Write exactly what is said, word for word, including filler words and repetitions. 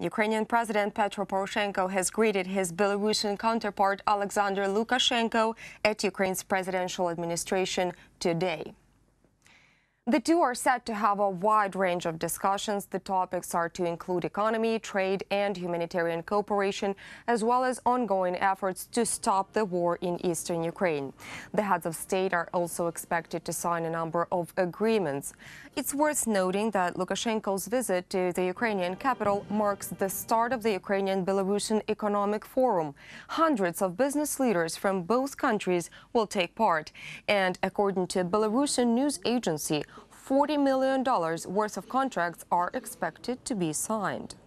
Ukrainian President Petro Poroshenko has greeted his Belarusian counterpart Alexander Lukashenko at Ukraine's presidential administration today. The two are set to have a wide range of discussions. The topics are to include economy, trade and humanitarian cooperation, as well as ongoing efforts to stop the war in eastern Ukraine. The heads of state are also expected to sign a number of agreements. It's worth noting that Lukashenko's visit to the Ukrainian capital marks the start of the Ukrainian-Belarusian Economic Forum. Hundreds of business leaders from both countries will take part. And according to a Belarusian news agency, forty million dollars worth of contracts are expected to be signed.